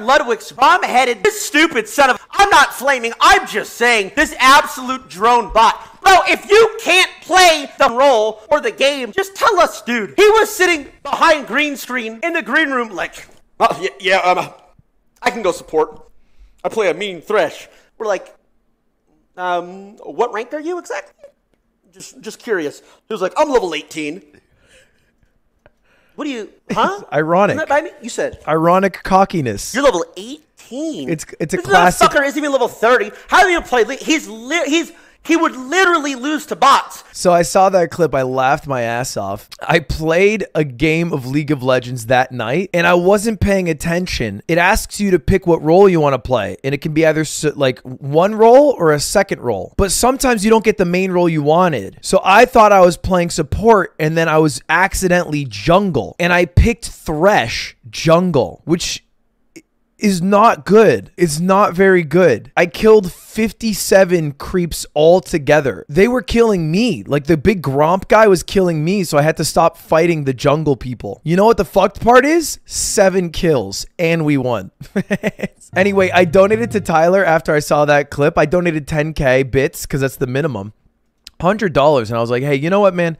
Ludwig's bomb-headed, this stupid son of... I'm not flaming, I'm just saying, this absolute drone bot. Bro, if you can't play the role or the game, just tell us, dude. He was sitting behind green screen in the green room like, oh, I can go support. I play a mean Thresh. We're like, what rank are you exactly? Just curious. He was like, I'm level 18. What do you, huh? It's ironic. Isn't that by me? You said. Ironic cockiness. You're level 18. It's a classic. This sucker isn't even level 30. How do you play League? He would literally lose to bots. So I saw that clip. I laughed my ass off. I played a game of League of Legends that night, and I wasn't paying attention. It asks you to pick what role you want to play, and it can be either like one role or a second role. But sometimes you don't get the main role you wanted. So I thought I was playing support, and then I was accidentally jungle. And I picked Thresh jungle, which... is not good. It's not very good. I killed 57 creeps all together. They were killing me. Like the big gromp guy was killing me, so I had to stop fighting the jungle people. You know what the fucked part is? 7 kills and we won. Anyway, I donated to Tyler after I saw that clip. I donated 10K bits because that's the minimum. $100, and I was like, hey, you know what, man?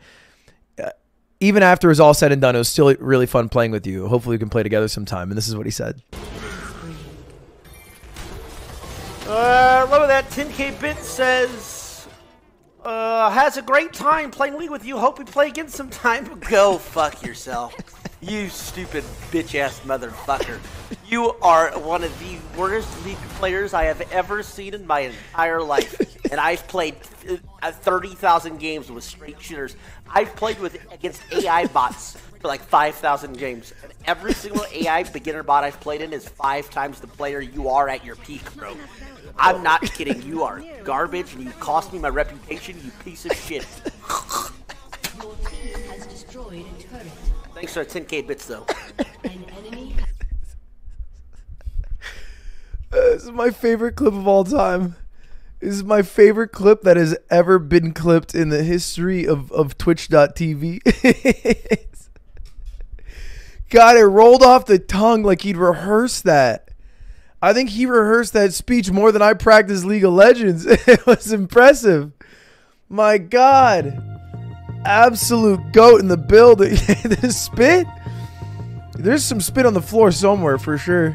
Even after it was all said and done, it was still really fun playing with you. Hopefully we can play together sometime. And this is what he said. Love that 10K bit says, has a great time playing League with you. Hope we play again sometime. Go fuck yourself. You stupid bitch ass motherfucker. You are one of the worst League players I have ever seen in my entire life. And I've played 30,000 games with straight shooters. I've played against AI bots for like 5,000 games. And every single AI beginner bot I've played in is 5 times the player you are at your peak, bro. I'm not kidding. You are garbage, and you cost me my reputation, you piece of shit. Your team has destroyed a turret. Thanks for 10K bits, though. An enemy... This is my favorite clip of all time. This is my favorite clip that has ever been clipped in the history of Twitch.tv. God, it rolled off the tongue like he'd rehearsed that. I think he rehearsed that speech more than I practiced League of Legends. It was impressive. My God. Absolute goat in the building. This spit? There's some spit on the floor somewhere for sure.